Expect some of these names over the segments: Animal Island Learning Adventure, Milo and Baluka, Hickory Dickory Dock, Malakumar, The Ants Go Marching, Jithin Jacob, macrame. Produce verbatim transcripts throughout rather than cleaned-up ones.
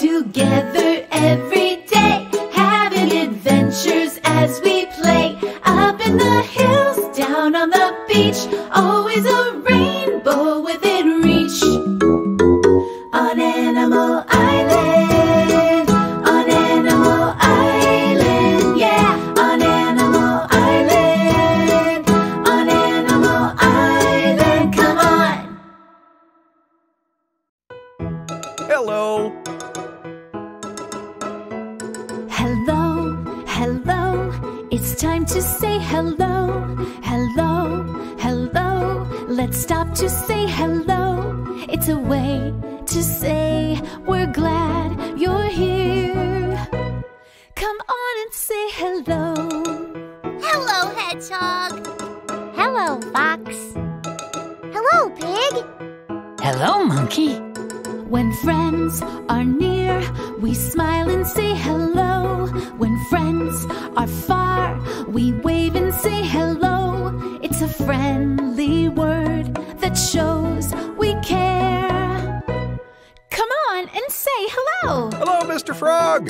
We're together every day, having adventures as we play. Up in the hills, down on the beach, always a rainbow within reach. On Animal Island, on Animal Island, yeah. On Animal Island, on Animal Island, come on. Hello. Hello, hello, it's time to say hello, hello, hello. Let's stop to say hello. It's a way to say we're glad you're here. Come on and say hello. Hello, hedgehog. Hello, fox. Hello, pig. Hello, monkey. When friends are near, we smile and say hello. When friends are far, we wave and say hello. It's a friendly word that shows we care. Come on and say hello. Hello, Mister Frog.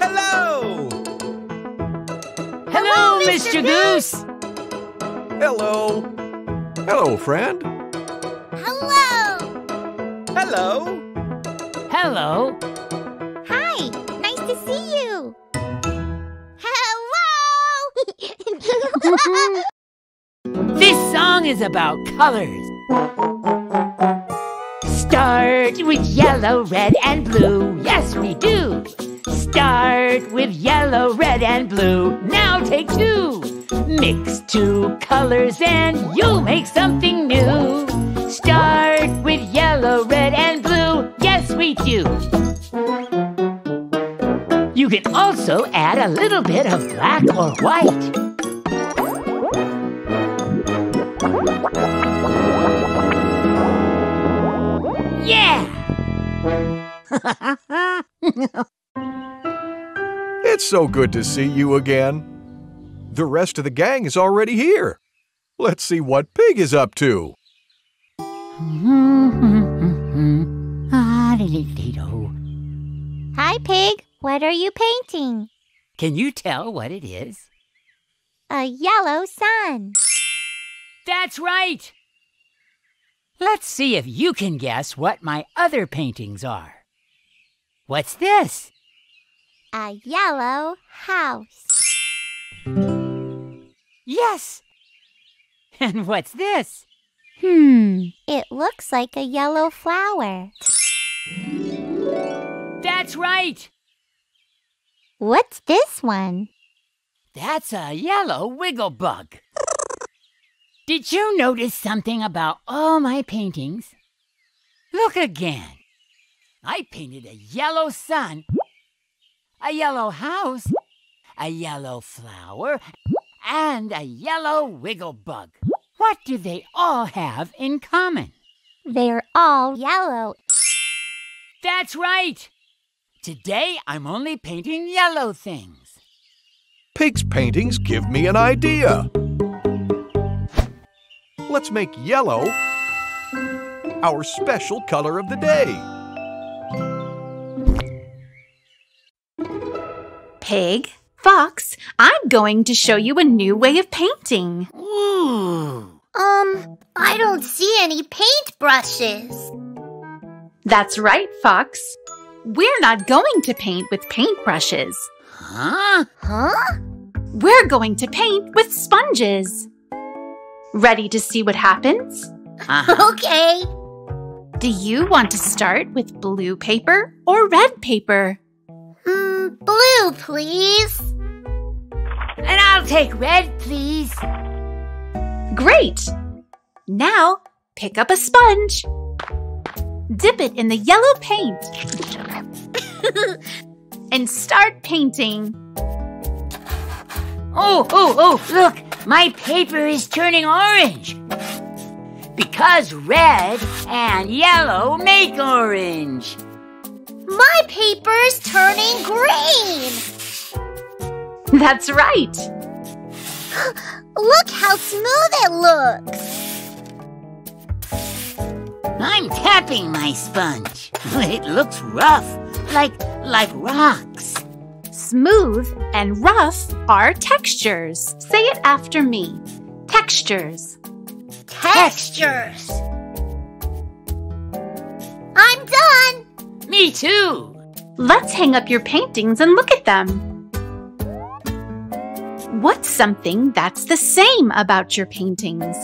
Hello. Hello, hello Mister Goose. Goose. Hello. Hello, friend. Hello. Hello. Hi. Nice to see you. Hello. This song is about colors. Start with yellow, red, and blue. Yes, we do. Start with yellow, red, and blue. Now take two. Mix two colors and you'll make something new. Start with yellow, red, and blue. Yes, we do. You can also add a little bit of black or white. Yeah! It's so good to see you again. The rest of the gang is already here. Let's see what Pig is up to. Hi, Pig. What are you painting? Can you tell what it is? A yellow sun. That's right. Let's see if you can guess what my other paintings are. What's this? A yellow house. Yes. And what's this? Hmm, it looks like a yellow flower. That's right! What's this one? That's a yellow wiggle bug. Did you notice something about all my paintings? Look again. I painted a yellow sun, a yellow house, a yellow flower, and a yellow wiggle bug. What do they all have in common? They're all yellow. That's right! Today, I'm only painting yellow things. Pig's paintings give me an idea. Let's make yellow our special color of the day. Pig, Fox, I'm going to show you a new way of painting. Ooh. Um, I don't see any paint brushes. That's right, Fox. We're not going to paint with paintbrushes. Huh? Huh? We're going to paint with sponges. Ready to see what happens? Uh-huh. Okay. Do you want to start with blue paper or red paper? Mm, blue, please. And I'll take red, please. Great. Now, pick up a sponge. Dip it in the yellow paint and start painting. Oh, oh, oh, look, my paper is turning orange because red and yellow make orange. My paper's turning green. That's right. Look how smooth it looks. My I'm tapping my sponge. It looks rough, like, like rocks. Smooth and rough are textures. Say it after me. Textures. Textures. I'm done. Me too. Let's hang up your paintings and look at them. What's something that's the same about your paintings?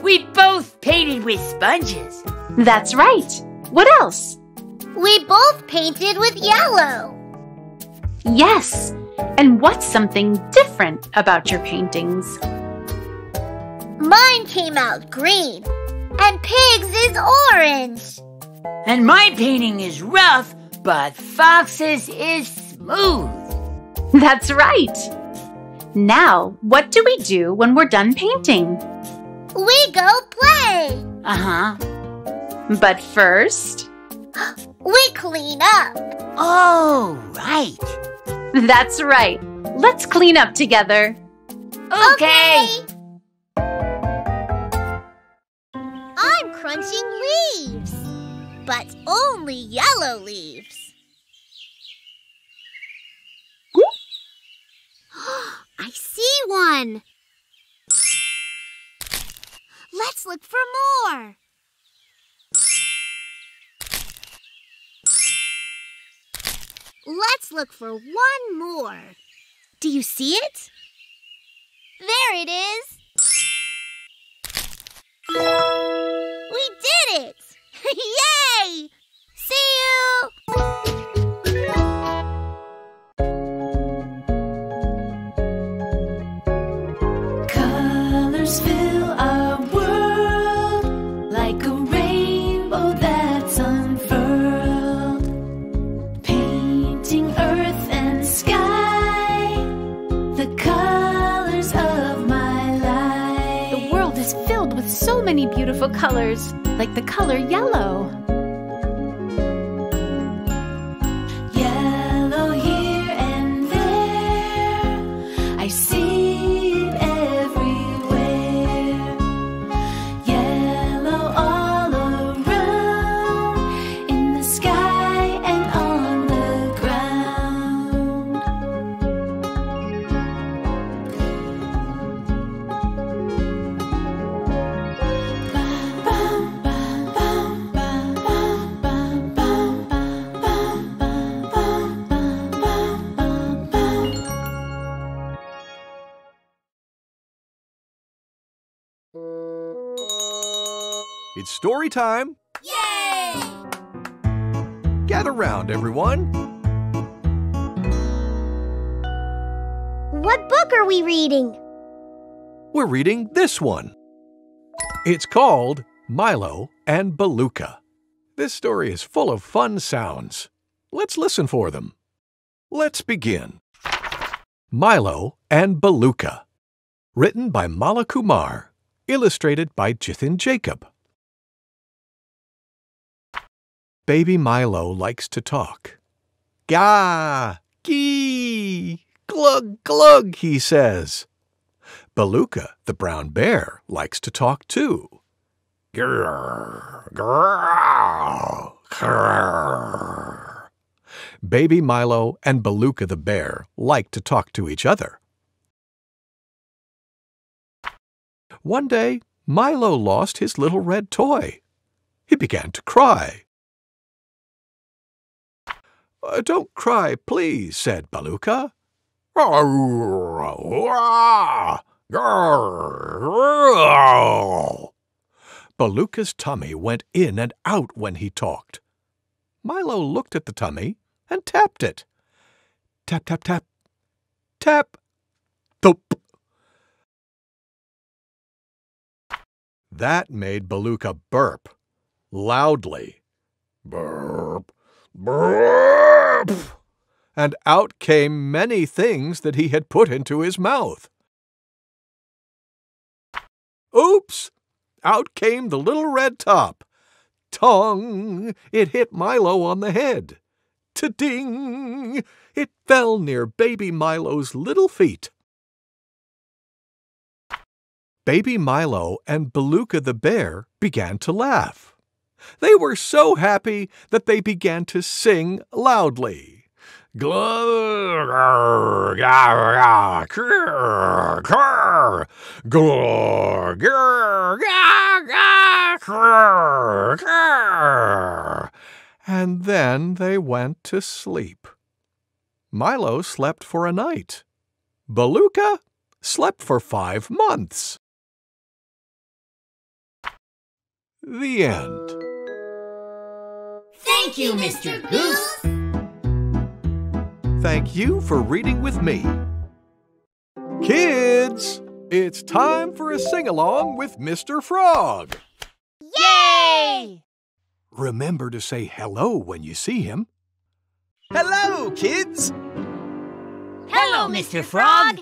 We both painted with sponges. That's right. What else? We both painted with yellow. Yes. And what's something different about your paintings? Mine came out green. And Pig's is orange. And my painting is rough, but Fox's is smooth. That's right. Now, what do we do when we're done painting? We go play! Uh-huh. But first... we clean up! Oh, right! That's right! Let's clean up together! Okay! okay. I'm crunching leaves! But only yellow leaves! I see one! Let's look for more! Let's look for one more! Do you see it? There it is! We did it! Yay! See you! Fill our world like a rainbow that's unfurled, painting earth and sky, the colors of my life. The world is filled with so many beautiful colors, like the color yellow. Yellow here and there, I see. It's story time! Yay! Gather round, everyone! What book are we reading? We're reading this one. It's called Milo and Baluka. This story is full of fun sounds. Let's listen for them. Let's begin. Milo and Baluka. Written by Malakumar. Illustrated by Jithin Jacob. Baby Milo likes to talk. Gah! Gee! Glug, glug, he says. Baluka, the brown bear, likes to talk too. Grrr, grrr, grrr. Baby Milo and Baluka the bear like to talk to each other. One day, Milo lost his little red toy. He began to cry. Uh, don't cry, please, said Baluka. Baluka's tummy went in and out when he talked. Milo looked at the tummy and tapped it. Tap, tap, tap. Tap. Thump. That made Baluka burp. Loudly. Burp. Burp! And out came many things that he had put into his mouth. Oops! Out came the little red top. Tong! It hit Milo on the head. Ta-ding! It fell near baby Milo's little feet. Baby Milo and Baluka the bear began to laugh. They were so happy that they began to sing loudly. And then they went to sleep. Milo slept for a night. Baluka slept for five months. The end. Thank you, Mister Goose. Thank you for reading with me. Kids, it's time for a sing-along with Mister Frog. Yay! Remember to say hello when you see him. Hello, kids. Hello, Mister Frog.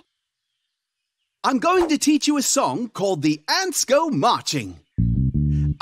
I'm going to teach you a song called The Ants Go Marching.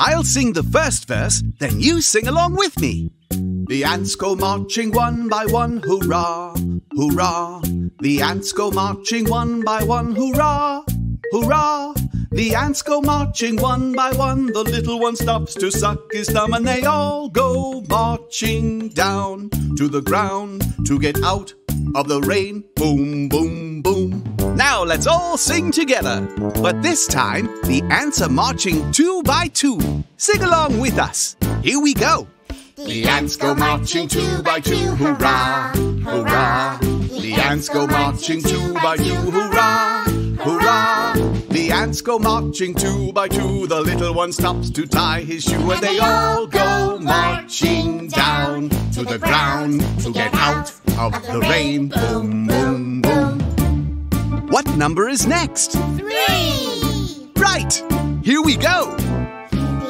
I'll sing the first verse, then you sing along with me. The ants go marching one by one, hurrah, hurrah. The ants go marching one by one, hurrah, hurrah. The ants go marching one by one, the little one stops to suck his thumb, and they all go marching down to the ground to get out of the rain. Boom, boom, boom. Now let's all sing together. But this time, the ants are marching two by two. Sing along with us. Here we go. The ants go marching two by two, hurrah, hurrah. The ants go marching two by two, hurrah, hurrah. The ants go marching two by two. The little one stops to tie his shoe, and they all go marching down to the ground to get out of the rain. Boom, boom, boom. What number is next? Three! Right! Here we go!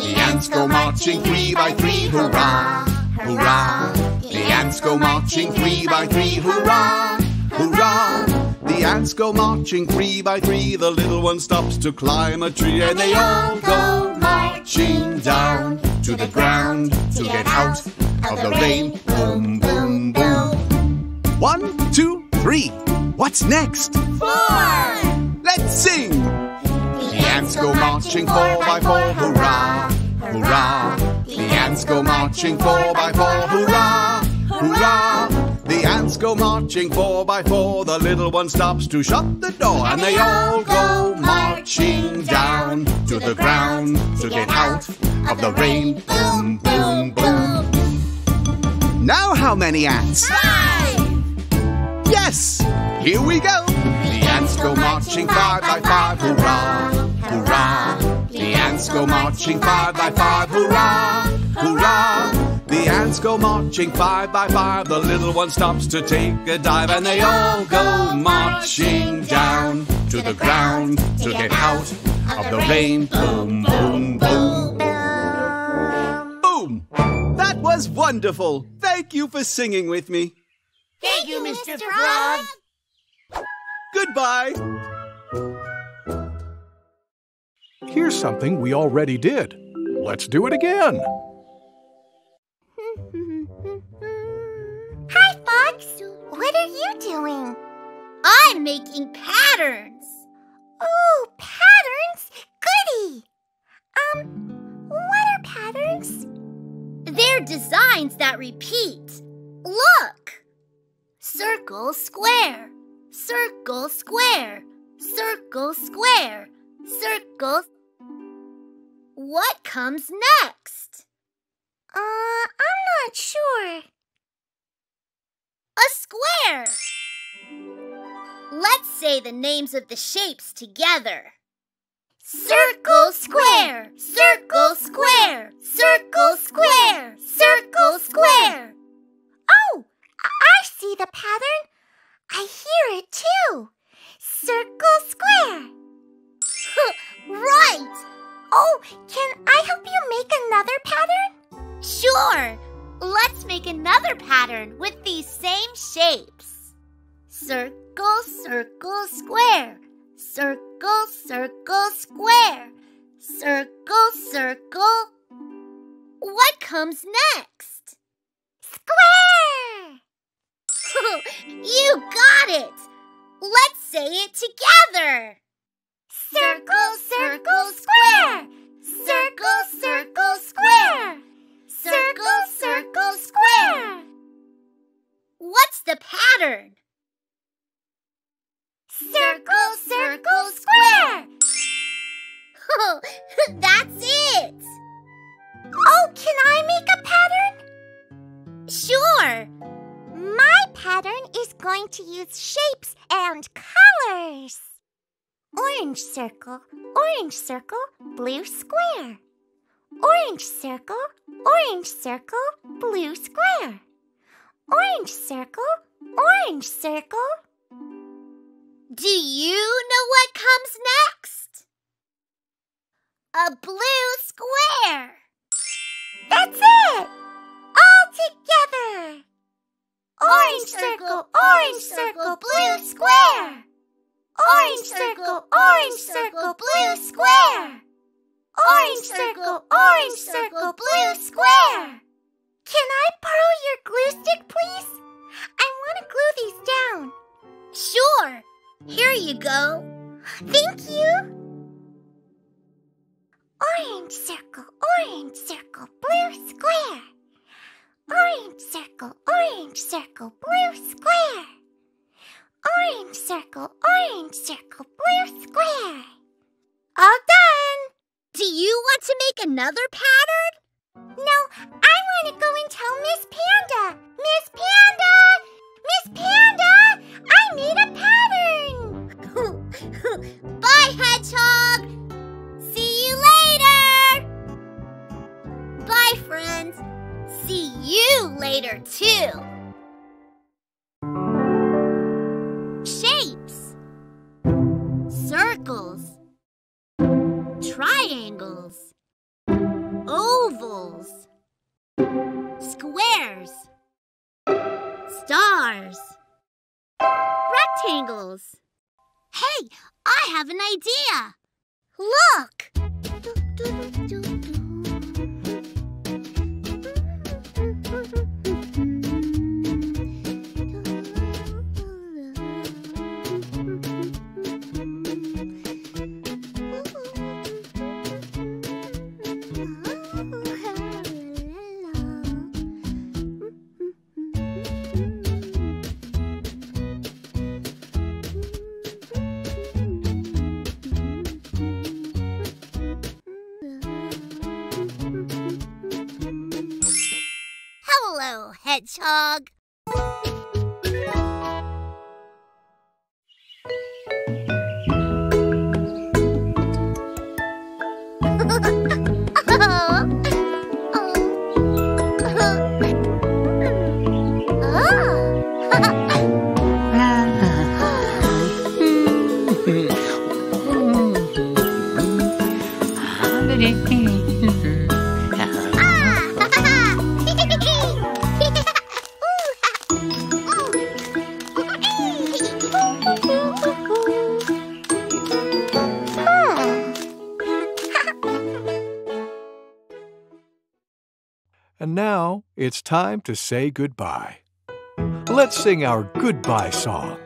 The ants go marching three by three, hurrah, hurrah! The ants go marching three by three, hurrah, hurrah! The ants go marching three by three, the little one stops to climb a tree, and they all go marching down to the ground to get out of the rain. Boom, boom, boom! One, two, three! What's next? Four! Let's sing! The ants go marching four by four, hurrah, hurrah! The ants go marching four by four, hurrah, hurrah! The ants go marching four by four, the little one stops to shut the door, and they all go marching down to the ground to get out of the rain. Boom, boom, boom! Now how many ants? Five! Yes! Here we go! The ants go marching five by five, hurrah, hurrah! The ants go marching five by five, hurrah, hurrah! The ants go marching five by five, the little one stops to take a dive, and they all go marching down to the ground to get out of the rain. Boom, boom, boom! Boom! That was wonderful! Thank you for singing with me! Thank you, Mister Frog! Goodbye! Here's something we already did. Let's do it again. Hi, Fox. What are you doing? I'm making patterns. Oh, patterns? Goody! Um, what are patterns? They're designs that repeat. Look! Circle, square. Circle, square, circle, square, circle. What comes next? Uh, I'm not sure. A square. Let's say the names of the shapes together. Circle, square, circle, square, circle, square, circle, square. Oh, I see the pattern. I hear it, too. Circle, square. Right! Oh, can I help you make another pattern? Sure. Let's make another pattern with these same shapes. Circle, circle, square. Circle, circle, square. Circle, circle. What comes next? Square! You got it! Let's say it together! Circle, circle, square! Circle, circle, square! Oh, that's it! Oh, can I make a pattern? Sure! My pattern is going to use shapes and colors. Orange circle, orange circle, blue square. Orange circle, orange circle, blue square. Orange circle, orange circle. Do you know what comes next? A blue square. That's it! All together! Orange circle, orange circle, blue square. Orange circle, orange circle, blue square. Orange circle, orange circle, blue square. Can I borrow your glue stick, please? I want to glue these down. Sure. Here you go. Thank you. Orange circle, orange circle, blue square. Orange circle, orange circle, blue square. Orange circle, orange circle, blue square. All done! Do you want to make another pattern? No, I want to go and tell Miss Panda. Miss Panda! Miss Panda! I made a pattern! Bye, Hedgehog! See you later! Bye, friends! See you later, too! Shapes. Circles. Triangles. Ovals. Squares. Stars. Rectangles. Hey, I have an idea! Look! Hedgehog. Now it's time to say goodbye. Let's sing our goodbye song.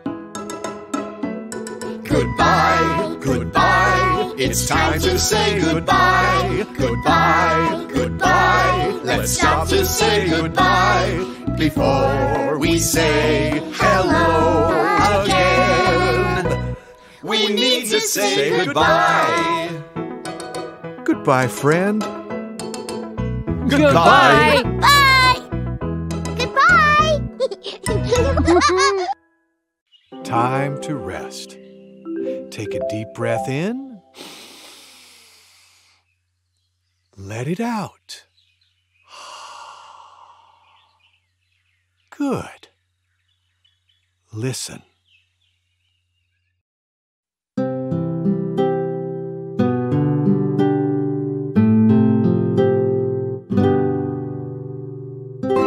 Goodbye, goodbye, it's time to say goodbye. Goodbye, goodbye, let's stop to say goodbye before we say hello again. We need to say goodbye. Goodbye, friend. Goodbye! Goodbye! Goodbye! Time to rest. Take a deep breath in. Let it out. Good. Listen.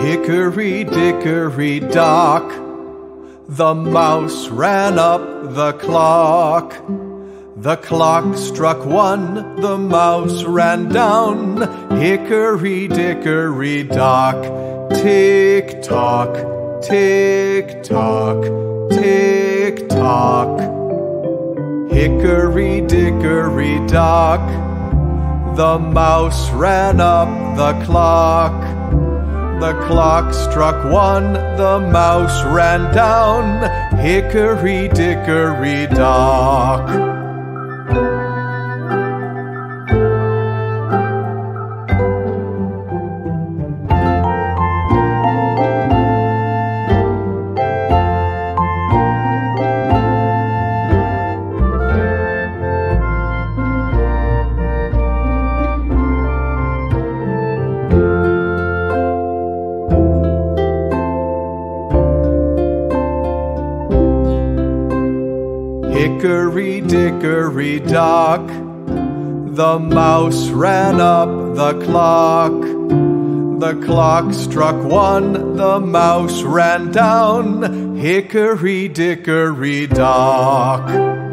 Hickory dickory dock, the mouse ran up the clock. The clock struck one, the mouse ran down. Hickory dickory dock, tick tock, tick tock, tick tock. Hickory dickory dock, the mouse ran up the clock. The clock struck one, the mouse ran down. Hickory dickory dock. Hickory dickory dock, the mouse ran up the clock. The clock struck one, the mouse ran down, hickory dickory dock.